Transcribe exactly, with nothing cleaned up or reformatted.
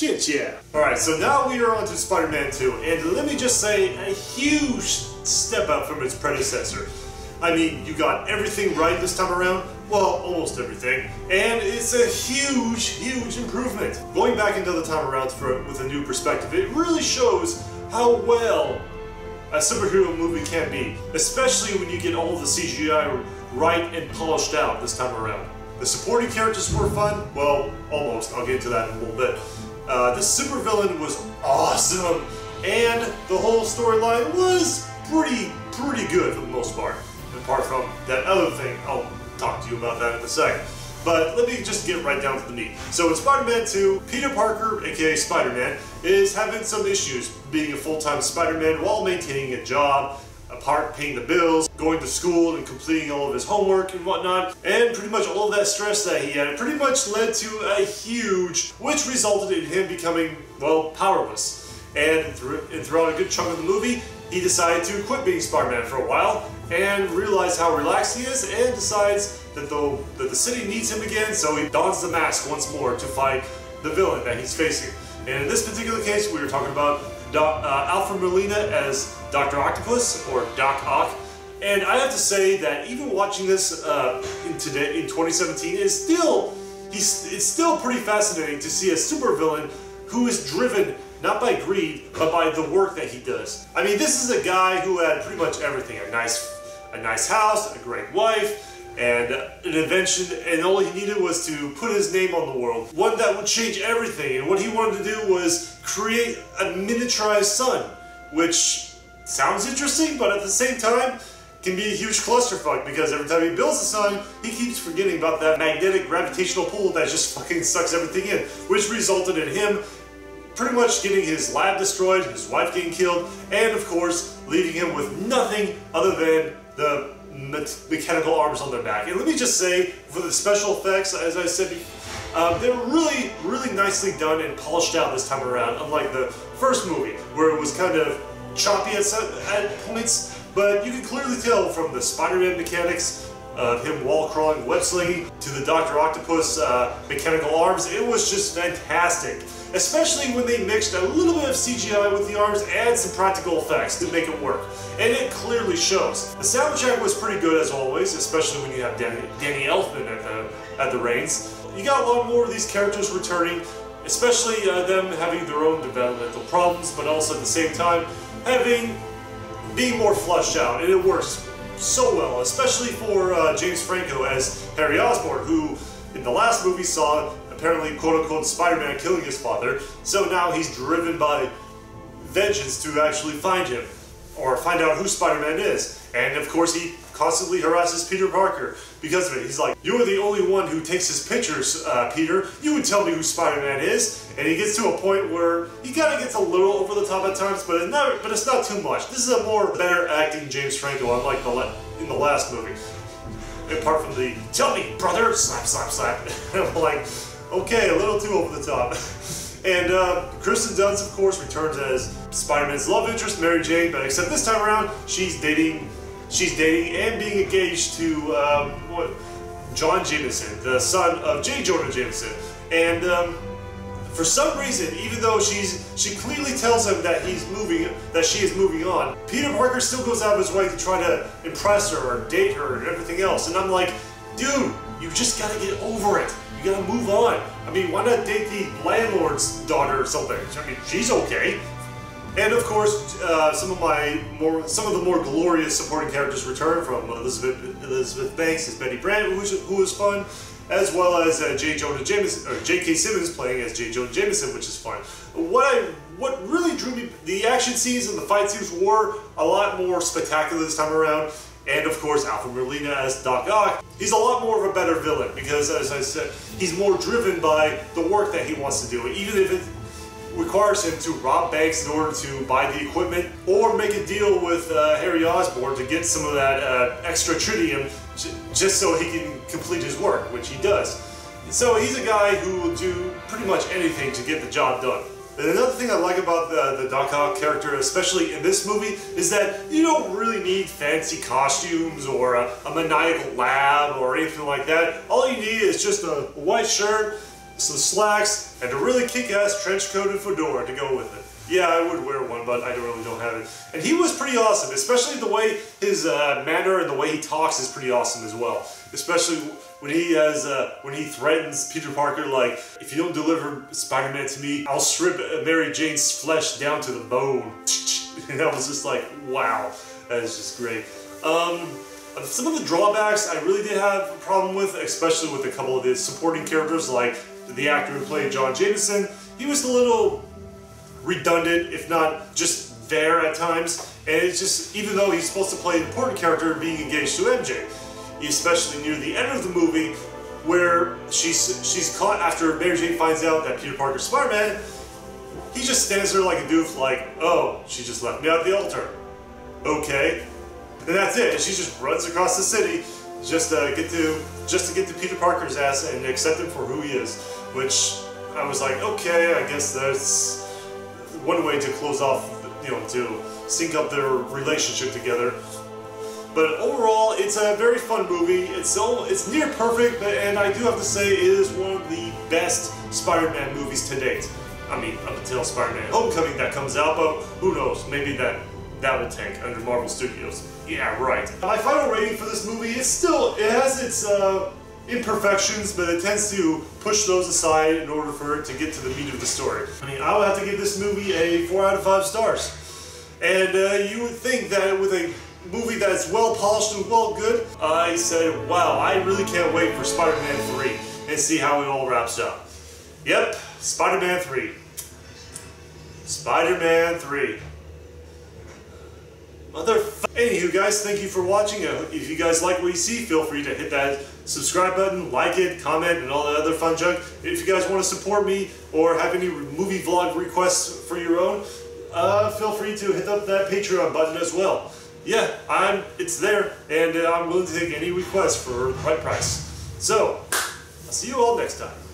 Shit yeah. Alright, so now we are on to Spider-Man two, and let me just say, a huge step up from its predecessor. I mean, you got everything right this time around, well, almost everything, and it's a huge, huge improvement. Going back into the time around for, with a new perspective, it really shows how well a superhero movie can be, especially when you get all the C G I right and polished out this time around. The supporting characters were fun, well, almost, I'll get into that in a little bit. Uh, the supervillain was awesome, and the whole storyline was pretty, pretty good for the most part. Apart from that other thing, I'll talk to you about that in a second. But let me just get right down to the meat. So in Spider-Man two, Peter Parker, aka Spider-Man, is having some issues being a full-time Spider-Man while maintaining a job, apart paying the bills, going to school and completing all of his homework and whatnot, and pretty much all of that stress that he had pretty much led to a huge, which resulted in him becoming, well, powerless. And, th and throughout a good chunk of the movie, he decided to quit being Spider-Man for a while and realize how relaxed he is, and decides that the, that the city needs him again, so he dons the mask once more to fight the villain that he's facing. And in this particular case, we were talking about Do uh, Alfred Molina as Doctor Octopus, or Doc Ock, and I have to say that even watching this uh, in today in twenty seventeen is still he's, it's still pretty fascinating to see a supervillain who is driven not by greed but by the work that he does. I mean, this is a guy who had pretty much everything: a nice a nice house, a great wife, and an invention, and all he needed was to put his name on the world. One that would change everything, and what he wanted to do was create a miniaturized sun, which sounds interesting, but at the same time can be a huge clusterfuck, because every time he builds a sun, he keeps forgetting about that magnetic gravitational pull that just fucking sucks everything in, which resulted in him pretty much getting his lab destroyed, his wife getting killed, and of course leaving him with nothing other than the mechanical arms on their back. And let me just say, for the special effects, as I said, uh, they were really, really nicely done and polished out this time around, unlike the first movie, where it was kind of choppy at, some, at points, but you can clearly tell from the Spider-Man mechanics of him wall-crawling, web-slinging, to the Doctor Octopus uh, mechanical arms. It was just fantastic, especially when they mixed a little bit of C G I with the arms and some practical effects to make it work, and it clearly shows. The soundtrack was pretty good as always, especially when you have Danny, Danny Elfman at the, at the reins. You got a lot more of these characters returning, especially uh, them having their own developmental problems, but also at the same time having being more fleshed out, and it works so well, especially for uh, James Franco as Harry Osborn, who in the last movie saw apparently quote-unquote Spider-Man killing his father, so now he's driven by vengeance to actually find him, or find out who Spider-Man is. And of course he constantly harasses Peter Parker because of it. He's like, "You are the only one who takes his pictures, uh, Peter. You would tell me who Spider-Man is." And he gets to a point where he kind of gets a little over the top at times, but it's not, but it's not too much. This is a more better acting James Franco, unlike the le in the last movie. Apart from the "tell me, brother," slap, slap, slap. I'm like, okay, a little too over the top. And uh, Kirsten Dunst, of course, returns as Spider-Man's love interest, Mary Jane, but except this time around, she's dating. She's dating and being engaged to um, what, John Jameson, the son of J. Jonah Jameson. And um, for some reason, even though she's she clearly tells him that he's moving, that she is moving on, Peter Parker still goes out of his way to try to impress her or date her and everything else. And I'm like, dude, you just gotta get over it. You gotta move on. I mean, why not date the landlord's daughter or something? I mean, she's okay. And of course, uh, some of my more, some of the more glorious supporting characters return, from Elizabeth Elizabeth Banks as Betty Brant, who was fun, as well as uh, J. Jonah Jameson, or J K. Simmons playing as J. Jonah Jameson, which is fun. What I what really drew me, the action scenes and the fight scenes were a lot more spectacular this time around. And of course, Alfred Molina as Doc Ock. He's a lot more of a better villain because, as I said, he's more driven by the work that he wants to do, even if it requires him to rob banks in order to buy the equipment, or make a deal with uh, Harry Osborn to get some of that uh, extra tritium just so he can complete his work, which he does. So he's a guy who will do pretty much anything to get the job done. And another thing I like about the, the Doc Ock character, especially in this movie, is that you don't really need fancy costumes or a, a maniacal lab or anything like that. All you need is just a white shirt, some slacks, and a really kick-ass trench coat and fedora to go with it. Yeah, I would wear one, but I really don't have it. And he was pretty awesome, especially the way his uh, manner and the way he talks is pretty awesome as well. Especially when he has, uh, when he threatens Peter Parker, like, if you don't deliver Spider-Man to me, I'll strip Mary Jane's flesh down to the bone. And I was just like, wow, that is just great. Um, some of the drawbacks I really did have a problem with, especially with a couple of the supporting characters, like the actor who played John Jameson. He was a little redundant, if not just there at times, and it's just, even though he's supposed to play an important character being engaged to M J, especially near the end of the movie, where she's, she's caught after Mary Jane finds out that Peter Parker's Spider-Man, he just stands there like a doof, like, oh, she just left me at the altar. Okay. And that's it. And she just runs across the city just to get to just to get to Peter Parker's ass and accept him for who he is. Which I was like, okay, I guess that's one way to close off, you know, to sync up their relationship together. But overall, it's a very fun movie. It's so it's near perfect, and I do have to say, it is one of the best Spider-Man movies to date. I mean, up until Spider-Man Homecoming that comes out, but who knows? Maybe that. That will tank under Marvel Studios. Yeah, right. My final rating for this movie is still, it has its uh, imperfections, but it tends to push those aside in order for it to get to the meat of the story. I mean, I would have to give this movie a four out of five stars. And uh, you would think that with a movie that's well polished and well good, I said, wow, I really can't wait for Spider-Man three and see how it all wraps up. Yep, Spider-Man three. Spider-Man three. Motherf- Anywho, guys, thank you for watching. If you guys like what you see, feel free to hit that subscribe button, like it, comment, and all that other fun junk. If you guys want to support me or have any movie vlog requests for your own, uh, feel free to hit up that Patreon button as well. Yeah, I'm. It's there, and uh, I'm willing to take any request for the right price. So, I'll see you all next time.